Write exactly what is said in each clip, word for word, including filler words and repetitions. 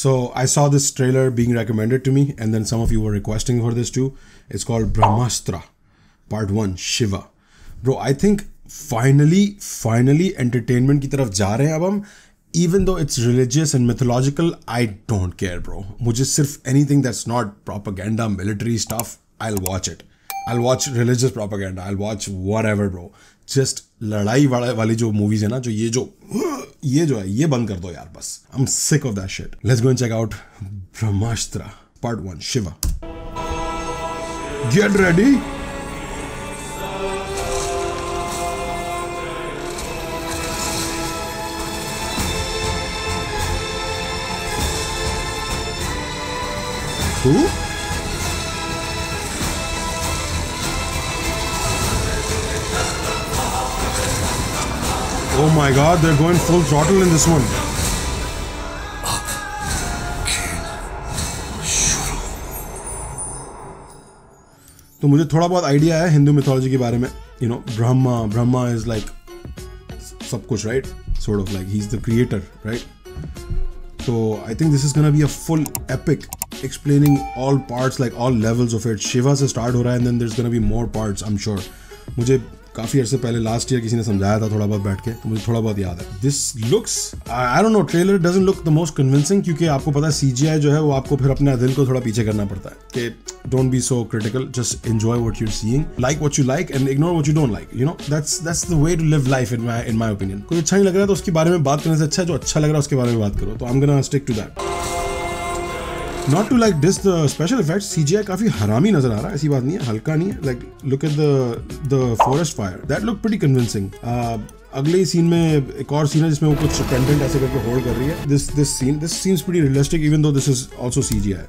So I saw this trailer being recommended to me, and then some of you were requesting for this too. It's called Brahmastra, Part One, Shiva. Bro, I think finally, finally, entertainment ki taraf ja rahe hain ab hum. Even though it's religious and mythological, I don't care, bro. Mujhe sirf anything that's not propaganda, military stuff, I'll watch it. I'll watch religious propaganda. I'll watch whatever, bro. Just लड़ाई वाली जो movies है ना, जो ये जो ये जो है, ये बंद कर दो यार बस. I'm sick of that shit. Let's go and check out Brahmastra Part One, Shiva. Get ready. Who? Oh my god, they're going full throttle in this one. तो मुझे थोड़ा बहुत idea है हिंदू mythology के बारे में. You know, Brahma, Brahma is like सब कुछ, right? Sort of like he's the creator, right? So I think this is gonna be a full epic, explaining all parts, like all levels of it. Shiva से start हो रहा है, and then there's gonna be more parts, I'm sure. मुझे काफी अर्से पहले last year किसी ने समझाया था थोड़ा बहुत बैठ के, तो मुझे थोड़ा बहुत याद है. This looks, I don't know, trailer doesn't look the most convincing क्योंकि आपको पता है C G I जो है वो आपको फिर अपने दिल को थोड़ा पीछे करना पड़ता है कि don't be so critical, just enjoy what you're seeing, like what you like and ignore what you don't like. You know, that's that's the way to live life in my in my opinion. कोई अच्छा नहीं लग रहा है तो उसके बारे में बात करने से अच्छा है जो अच्छा लग रहा है उसके बारे में बात करो. तो I'm gonna stick to that. Not to like this, the special effects C G I काफी हरामी नजर आ रहा है, ऐसी बात नहीं है, हल्का नहीं है. Like look at the the forest fire, that looked pretty convincing. uh, अगले सीन में एक और सीन है जिसमें वो कुछ पेंडेंट ऐसे करके होल्ड कर रही है. This this scene this seems pretty realistic even though this is also C G I.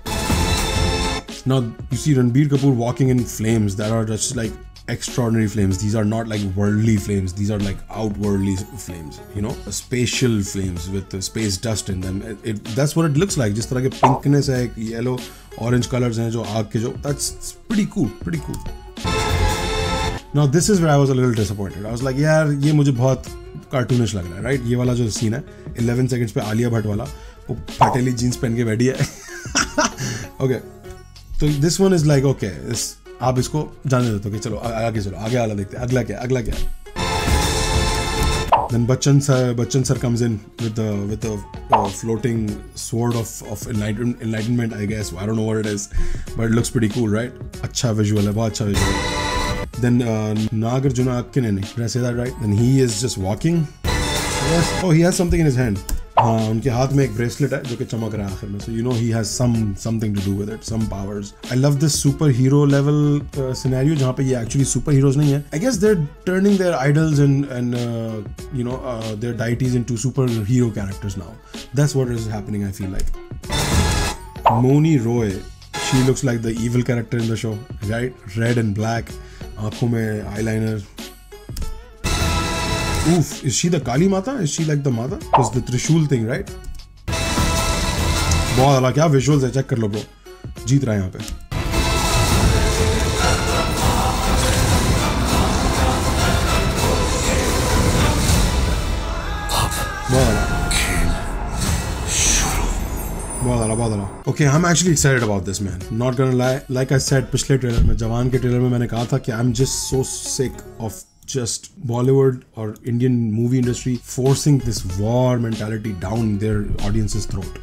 Now you see Ranbir Kapoor walking in flames that are just like extraordinary flames. These are not like worldly flames, these are like outworldly flames, you know, spatial flames with space dust in them. It, it, that's what it looks like. Jis tarah ke pinkness hai, yellow orange colors hain jo aag ke jo, that's pretty cool, pretty cool. Now this is where I was a little disappointed. I was like yaar ye mujhe bahut cartoonish lag raha hai, right? Ye wala jo scene hai eleven seconds pe Alia Bhat wala, wo fateli jeans pehen ke baidi hai. Okay, so this one is like okay, this आप इसको जाने देते हो कि चलो आगे चलो आगे आला देखते हैं अगला क्या अगला क्या. Then Bachchan sir, Bachchan sir comes in with the with the uh, floating sword of of enlightenment, enlightenment I guess. I don't know what it is, but it looks pretty cool, right? अच्छा visual है, बहुत अच्छा visual है. Then uh, Nagarjuna Akkineni, did I say that right? Then he is just walking. Yes. Oh, he has something in his hand. हाँ, उनके हाथ में एक ब्रेसलेट है जो कि चमक रहा है आखिर में. So you know he has some something to do with it, some powers. I love this superhero level uh, scenario जहाँ पे ये actually superheroes नहीं है. I guess they're turning their idols and and uh, you know uh, their deities into superhero characters now. That's what is happening, I feel like. Moni Roy, she looks like the evil character in the show, right? Red and black, आँखों में eyeliner. Oof, is she the Kali Mata? Is she like the mother? It's the Trishul thing, right? बहुत अलग क्या visuals है, check कर लो bro. जीत रहा है यहाँ पे. बहुत अलग. बहुत अलग बहुत अलग. Okay, I'm actually excited about this man. Not gonna lie, like I said पिछले trailer में, जवान के trailer में मैंने कहा था कि I'm just so sick of just Bollywood or Indian movie industry forcing this war mentality down their audience's throat,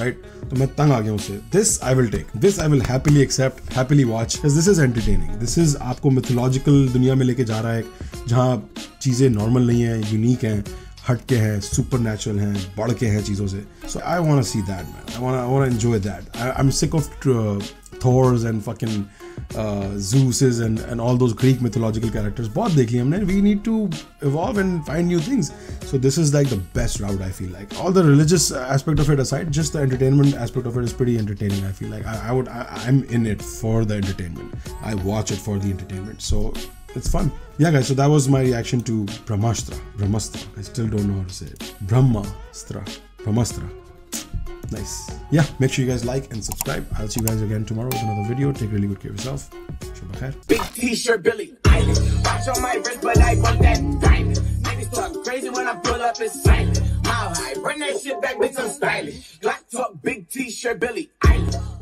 right? So main tang aa gaya usse. This I will take, this I will happily accept, happily watch, because this is entertaining. This is aapko mythological duniya mein leke ja raha hai jahan cheeze normal nahi hai, unique hain, hatke hain, supernatural hain, badke hain cheezon se. So I want to see that man, I want I want to enjoy that. I, I'm sick of uh, Thors and fucking Uh, Zeus's and and all those Greek mythological characters. बहुत देख लिए हमने. We need to evolve and find new things. So this is like the best route, I feel like. All the religious aspect of it aside, just the entertainment aspect of it is pretty entertaining, I feel like. I, I would, I, I'm in it for the entertainment. I watch it for the entertainment. So it's fun. Yeah guys, so that was my reaction to Brahmastra. Brahmastra. I still don't know how to say it. Brahmastra. Brahmastra. Nice. Yeah, make sure you guys like and subscribe. I'll see you guys again tomorrow with another video. Take really good care of yourself. Shubha khair. Big t-shirt Billy Island. Watch on my wrist, but I want that diamond. Niggas talk crazy when I pull up, it's silent. Mile high, run that shit back, bitch, I'm stylish. Tuck, big t-shirt, Billy.